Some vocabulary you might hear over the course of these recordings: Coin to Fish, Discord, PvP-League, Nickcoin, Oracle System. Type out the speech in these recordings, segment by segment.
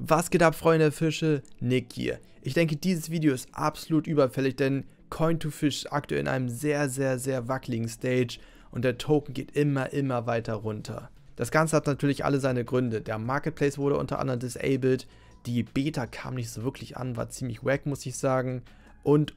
Was geht ab, Freunde der Fische? Nick hier. Ich denke, dieses Video ist absolut überfällig, denn Coin to Fish ist aktuell in einem sehr wackeligen Stage und der Token geht immer weiter runter. Das Ganze hat natürlich alle seine Gründe. Der Marketplace wurde unter anderem disabled, die Beta kam nicht so wirklich an, war ziemlich wack, muss ich sagen, und.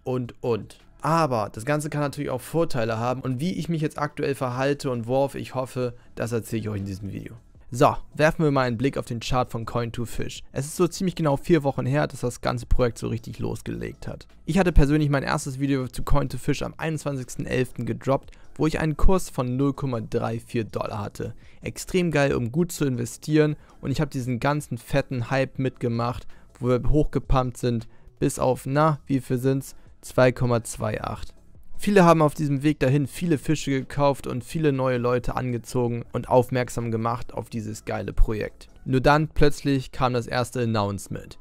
Aber das Ganze kann natürlich auch Vorteile haben und wie ich mich jetzt aktuell verhalte und worauf ich hoffe, das erzähle ich euch in diesem Video. So, werfen wir mal einen Blick auf den Chart von Coin to Fish. Es ist so ziemlich genau 4 Wochen her, dass das ganze Projekt so richtig losgelegt hat. Ich hatte persönlich mein erstes Video zu Coin to Fish am 21.11. gedroppt, wo ich einen Kurs von $0,34 hatte. Extrem geil, um gut zu investieren, und ich habe diesen ganzen fetten Hype mitgemacht, wo wir hochgepumpt sind, bis auf, na, wie viel sind's? 2,28. Viele haben auf diesem Weg dahin viele Fische gekauft und viele neue Leute angezogen und aufmerksam gemacht auf dieses geile Projekt. Nur dann plötzlich kam das erste Announcement.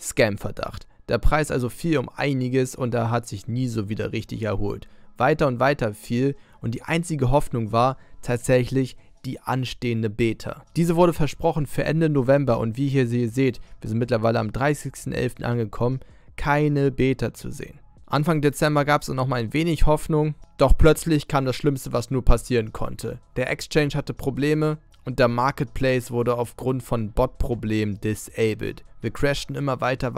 Scam-Verdacht. Der Preis also fiel um einiges und er hat sich nie so wieder richtig erholt. Weiter und weiter fiel und die einzige Hoffnung war tatsächlich die anstehende Beta. Diese wurde versprochen für Ende November und wie ihr hier seht, wir sind mittlerweile am 30.11. angekommen, keine Beta zu sehen. Anfang Dezember gab es noch mal ein wenig Hoffnung, doch plötzlich kam das Schlimmste, was nur passieren konnte. Der Exchange hatte Probleme und der Marketplace wurde aufgrund von Bot-Problemen disabled. Wir crashten immer weiter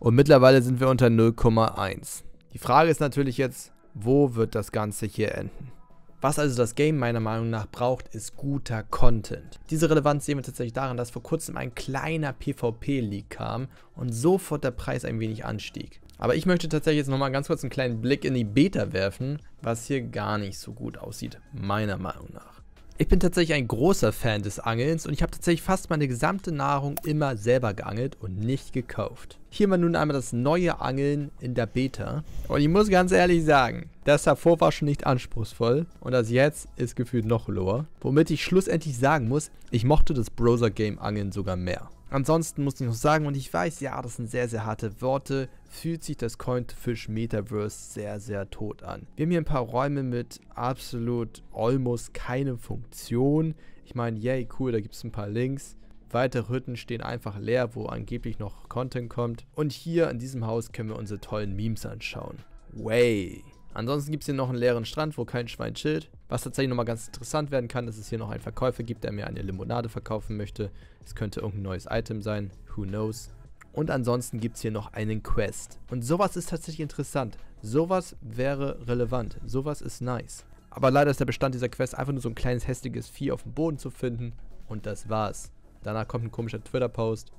und mittlerweile sind wir unter 0,1. Die Frage ist natürlich jetzt, wo wird das Ganze hier enden? Was also das Game meiner Meinung nach braucht, ist guter Content. Diese Relevanz sehen wir tatsächlich daran, dass vor kurzem ein kleiner PvP-League kam und sofort der Preis ein wenig anstieg. Aber ich möchte tatsächlich jetzt nochmal ganz kurz einen kleinen Blick in die Beta werfen, was hier gar nicht so gut aussieht, meiner Meinung nach. Ich bin tatsächlich ein großer Fan des Angelns und ich habe tatsächlich fast meine gesamte Nahrung immer selber geangelt und nicht gekauft. Hier mal nun einmal das neue Angeln in der Beta. Und ich muss ganz ehrlich sagen, das davor war schon nicht anspruchsvoll und das jetzt ist gefühlt noch lower. Womit ich schlussendlich sagen muss, ich mochte das Browser-Game Angeln sogar mehr. Ansonsten muss ich noch sagen, und ich weiß, ja, das sind sehr harte Worte, fühlt sich das Coin to Fish Metaverse sehr tot an. Wir haben hier ein paar Räume mit absolut almost keine Funktion. Ich meine, yay, cool, da gibt es ein paar Links. Weitere Hütten stehen einfach leer, wo angeblich noch Content kommt. Und hier in diesem Haus können wir unsere tollen Memes anschauen. Way! Ansonsten gibt es hier noch einen leeren Strand, wo kein Schwein chillt. Was tatsächlich nochmal ganz interessant werden kann, dass es hier noch einen Verkäufer gibt, der mir eine Limonade verkaufen möchte. Es könnte irgendein neues Item sein, who knows. Und ansonsten gibt es hier noch einen Quest. Und sowas ist tatsächlich interessant. Sowas wäre relevant. Sowas ist nice. Aber leider ist der Bestand dieser Quest einfach nur so ein kleines hässliches Vieh auf dem Boden zu finden. Und das war's. Danach kommt ein komischer Twitter-Post.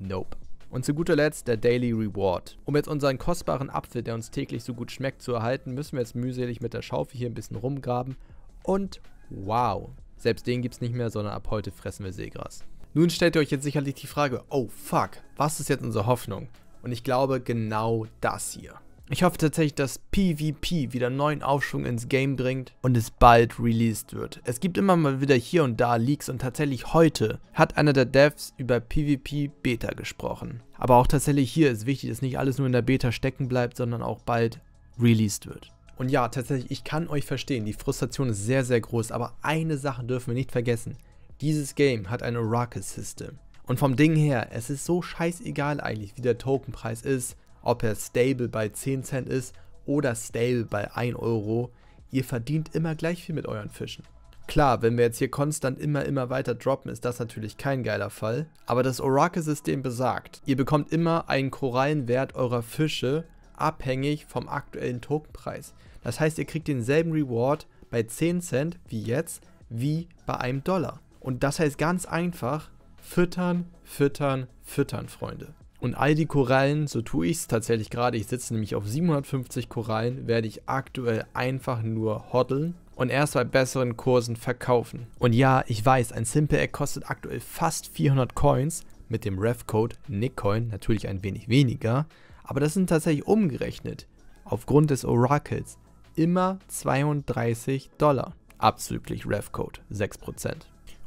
Nope. Und zu guter Letzt der Daily Reward. Um jetzt unseren kostbaren Apfel, der uns täglich so gut schmeckt, zu erhalten, müssen wir jetzt mühselig mit der Schaufel hier ein bisschen rumgraben. Und wow, selbst den gibt es nicht mehr, sondern ab heute fressen wir Seegras. Nun stellt ihr euch jetzt sicherlich die Frage, oh fuck, was ist jetzt unsere Hoffnung? Und ich glaube genau das hier. Ich hoffe tatsächlich, dass PvP wieder neuen Aufschwung ins Game bringt und es bald released wird. Es gibt immer mal wieder hier und da Leaks und tatsächlich heute hat einer der Devs über PvP Beta gesprochen. Aber auch tatsächlich hier ist wichtig, dass nicht alles nur in der Beta stecken bleibt, sondern auch bald released wird. Und ja, tatsächlich, ich kann euch verstehen, die Frustration ist sehr groß, aber eine Sache dürfen wir nicht vergessen. Dieses Game hat ein Oracle System. Und vom Ding her, es ist so scheißegal eigentlich, wie der Tokenpreis ist, ob er stable bei 10 Cent ist oder stable bei 1 Euro, ihr verdient immer gleich viel mit euren Fischen. Klar, wenn wir jetzt hier konstant immer weiter droppen, ist das natürlich kein geiler Fall. Aber das Oracle-System besagt, ihr bekommt immer einen Korallenwert eurer Fische, abhängig vom aktuellen Tokenpreis. Das heißt, ihr kriegt denselben Reward bei 10 Cent wie jetzt, wie bei einem Dollar. Und das heißt ganz einfach, füttern, Freunde. Und all die Korallen, so tue ich es tatsächlich gerade, ich sitze nämlich auf 750 Korallen, werde ich aktuell einfach nur hoddeln und erst bei besseren Kursen verkaufen. Und ja, ich weiß, ein Simple Egg kostet aktuell fast 400 Coins, mit dem Ref-Code Nickcoin natürlich ein wenig weniger, aber das sind tatsächlich umgerechnet, aufgrund des Oracles, immer $32, abzüglich Ref-Code 6%.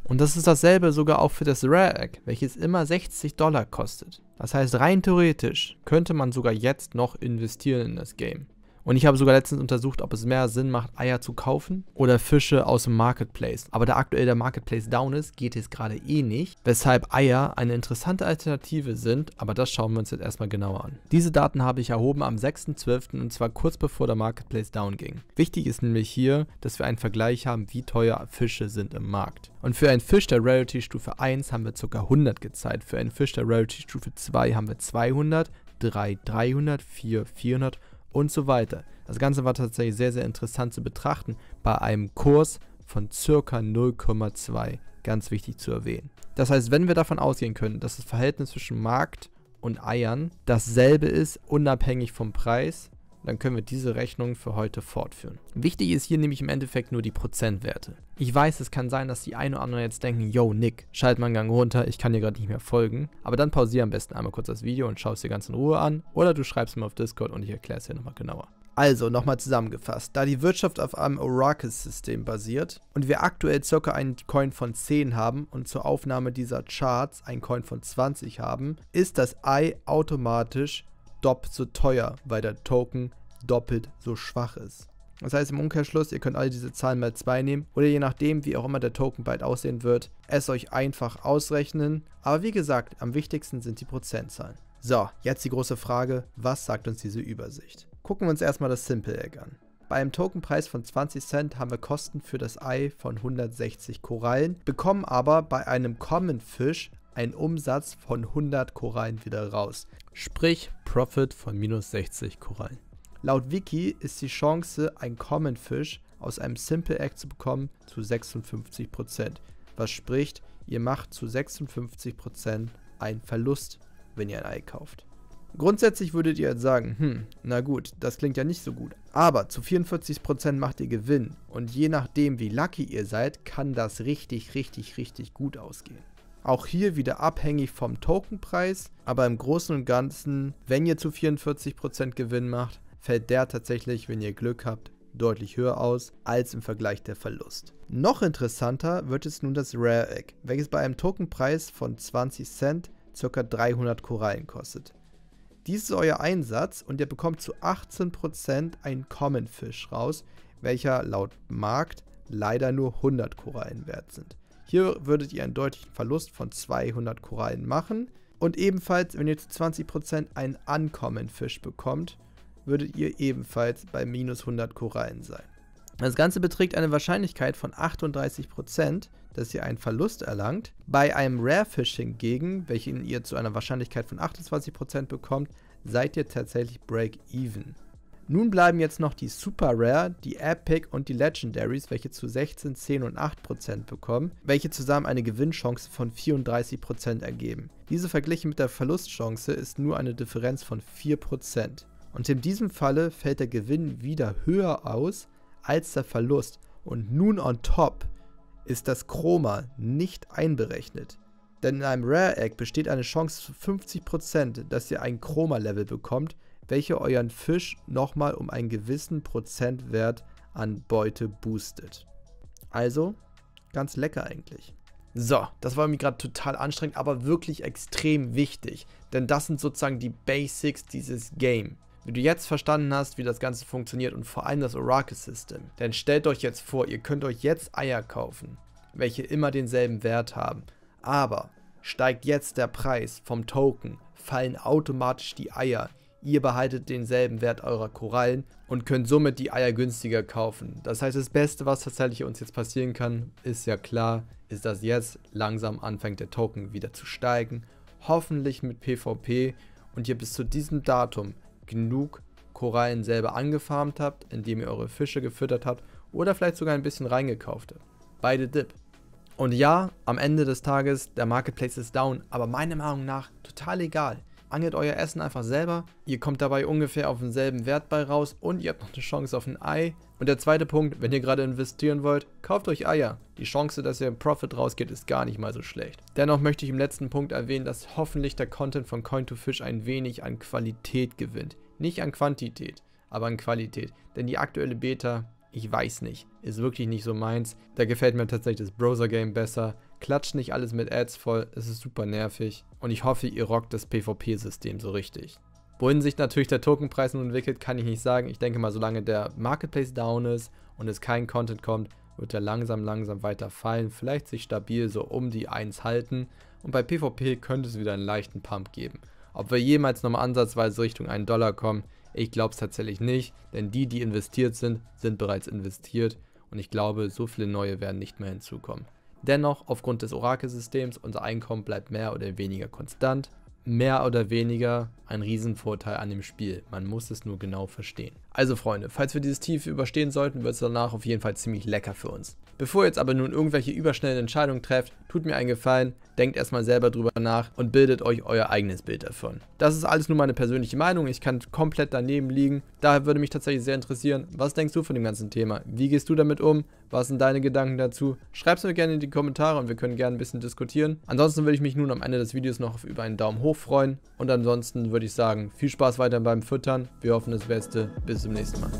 Und das ist dasselbe sogar auch für das Rare Egg, welches immer $60 kostet. Das heißt, rein theoretisch könnte man sogar jetzt noch investieren in das Game. Und ich habe sogar letztens untersucht, ob es mehr Sinn macht, Eier zu kaufen oder Fische aus dem Marketplace. Aber da aktuell der Marketplace down ist, geht es gerade eh nicht, weshalb Eier eine interessante Alternative sind, aber das schauen wir uns jetzt erstmal genauer an. Diese Daten habe ich erhoben am 6.12. und zwar kurz bevor der Marketplace down ging. Wichtig ist nämlich hier, dass wir einen Vergleich haben, wie teuer Fische sind im Markt. Und für einen Fisch der Rarity Stufe 1 haben wir ca. 100 gezeigt, für einen Fisch der Rarity Stufe 2 haben wir 200, 300, 400 und so weiter. Das Ganze war tatsächlich sehr, sehr interessant zu betrachten bei einem Kurs von ca. 0,2. Ganz wichtig zu erwähnen. Das heißt, wenn wir davon ausgehen können, dass das Verhältnis zwischen Markt und Eiern dasselbe ist, unabhängig vom Preis, dann können wir diese Rechnung für heute fortführen. Wichtig ist hier nämlich im Endeffekt nur die Prozentwerte. Ich weiß, es kann sein, dass die einen oder anderen jetzt denken, yo Nick, schalt mal einen Gang runter, ich kann dir gerade nicht mehr folgen. Aber dann pausiere am besten einmal kurz das Video und schau es dir ganz in Ruhe an oder du schreibst mir auf Discord und ich erkläre es dir nochmal genauer. Also, nochmal zusammengefasst, da die Wirtschaft auf einem Oracle System basiert und wir aktuell ca. einen Coin von 10 haben und zur Aufnahme dieser Charts einen Coin von 20 haben, ist das Ei automatisch doppelt so teuer, weil der Token doppelt so schwach ist. Das heißt im Umkehrschluss, ihr könnt alle diese Zahlen mal 2 nehmen oder je nachdem, wie auch immer der Token bald aussehen wird, es euch einfach ausrechnen. Aber wie gesagt, am wichtigsten sind die Prozentzahlen. So, jetzt die große Frage, was sagt uns diese Übersicht? Gucken wir uns erstmal das Simple Egg an. Bei einem Tokenpreis von 20 Cent haben wir Kosten für das Ei von 160 Korallen, bekommen aber bei einem Common Fish einen Umsatz von 100 Korallen wieder raus. Sprich, Profit von minus 60 Korallen. Laut Wiki ist die Chance, einen Common Fish aus einem Simple Egg zu bekommen, zu 56%. Was spricht, ihr macht zu 56% einen Verlust, wenn ihr ein Ei kauft. Grundsätzlich würdet ihr jetzt sagen, na gut, das klingt ja nicht so gut. Aber zu 44% macht ihr Gewinn. Und je nachdem, wie lucky ihr seid, kann das richtig, richtig, richtig gut ausgehen. Auch hier wieder abhängig vom Tokenpreis, aber im Großen und Ganzen, wenn ihr zu 44% Gewinn macht, fällt der tatsächlich, wenn ihr Glück habt, deutlich höher aus, als im Vergleich der Verlust. Noch interessanter wird es nun das Rare Egg, welches bei einem Tokenpreis von 20 Cent ca. 300 Korallen kostet. Dies ist euer Einsatz und ihr bekommt zu 18% einen Common Fish raus, welcher laut Markt leider nur 100 Korallen wert sind. Hier würdet ihr einen deutlichen Verlust von 200 Korallen machen. Und ebenfalls, wenn ihr zu 20% einen Uncommon Fish bekommt, würdet ihr ebenfalls bei minus 100 Korallen sein. Das Ganze beträgt eine Wahrscheinlichkeit von 38%, dass ihr einen Verlust erlangt. Bei einem Rare Fish hingegen, welchen ihr zu einer Wahrscheinlichkeit von 28% bekommt, seid ihr tatsächlich Break-Even. Nun bleiben jetzt noch die Super Rare, die Epic und die Legendaries, welche zu 16, 10 und 8% bekommen, welche zusammen eine Gewinnchance von 34% ergeben. Diese verglichen mit der Verlustchance ist nur eine Differenz von 4%. Und in diesem Falle fällt der Gewinn wieder höher aus als der Verlust. Und nun on top ist das Chroma nicht einberechnet. Denn in einem Rare Egg besteht eine Chance zu 50%, dass ihr ein Chroma-Level bekommt, welche euren Fisch nochmal um einen gewissen Prozentwert an Beute boostet. Also, ganz lecker eigentlich. So, das war mir gerade total anstrengend, aber wirklich extrem wichtig, denn das sind sozusagen die Basics dieses Game. Wenn du jetzt verstanden hast, wie das Ganze funktioniert und vor allem das Oracle System, dann stellt euch jetzt vor, ihr könnt euch jetzt Eier kaufen, welche immer denselben Wert haben, aber steigt jetzt der Preis vom Token, fallen automatisch die Eier. Ihr behaltet denselben Wert eurer Korallen und könnt somit die Eier günstiger kaufen. Das heißt, das Beste, was tatsächlich uns jetzt passieren kann, ist ja klar, ist, dass jetzt langsam anfängt der Token wieder zu steigen. Hoffentlich mit PvP und ihr bis zu diesem Datum genug Korallen selber angefarmt habt, indem ihr eure Fische gefüttert habt oder vielleicht sogar ein bisschen reingekauft habt. Beide Dip. Und ja, am Ende des Tages, der Marketplace ist down, aber meiner Meinung nach total egal. Angelt euer Essen einfach selber, ihr kommt dabei ungefähr auf denselben Wert bei raus und ihr habt noch eine Chance auf ein Ei. Und der zweite Punkt, wenn ihr gerade investieren wollt, kauft euch Eier. Die Chance, dass ihr im Profit rausgeht, ist gar nicht mal so schlecht. Dennoch möchte ich im letzten Punkt erwähnen, dass hoffentlich der Content von Coin to Fish ein wenig an Qualität gewinnt. Nicht an Quantität, aber an Qualität. Denn die aktuelle Beta, ich weiß nicht, ist wirklich nicht so meins. Da gefällt mir tatsächlich das Browser-Game besser. Klatscht nicht alles mit Ads voll, es ist super nervig und ich hoffe, ihr rockt das PvP-System so richtig. Wohin sich natürlich der Tokenpreis nun entwickelt, kann ich nicht sagen. Ich denke mal, solange der Marketplace down ist und es kein Content kommt, wird er langsam weiter fallen. Vielleicht sich stabil so um die 1 halten. Und bei PvP könnte es wieder einen leichten Pump geben. Ob wir jemals nochmal ansatzweise Richtung $1 kommen, ich glaube es tatsächlich nicht. Denn die, die investiert sind, sind bereits investiert. Und ich glaube, so viele neue werden nicht mehr hinzukommen. Dennoch, aufgrund des Oracle-Systems, unser Einkommen bleibt mehr oder weniger konstant. Mehr oder weniger ein Riesenvorteil an dem Spiel. Man muss es nur genau verstehen. Also Freunde, falls wir dieses Tief überstehen sollten, wird es danach auf jeden Fall ziemlich lecker für uns. Bevor ihr jetzt aber nun irgendwelche überschnellen Entscheidungen trefft, tut mir einen Gefallen, denkt erstmal selber drüber nach und bildet euch euer eigenes Bild davon. Das ist alles nur meine persönliche Meinung, ich kann komplett daneben liegen. Daher würde mich tatsächlich sehr interessieren, was denkst du von dem ganzen Thema? Wie gehst du damit um? Was sind deine Gedanken dazu? Schreib's mir gerne in die Kommentare und wir können gerne ein bisschen diskutieren. Ansonsten würde ich mich nun am Ende des Videos noch über einen Daumen hoch freuen. Und ansonsten würde ich sagen, viel Spaß weiter beim Füttern. Wir hoffen das Beste. Bis zum nächsten Mal.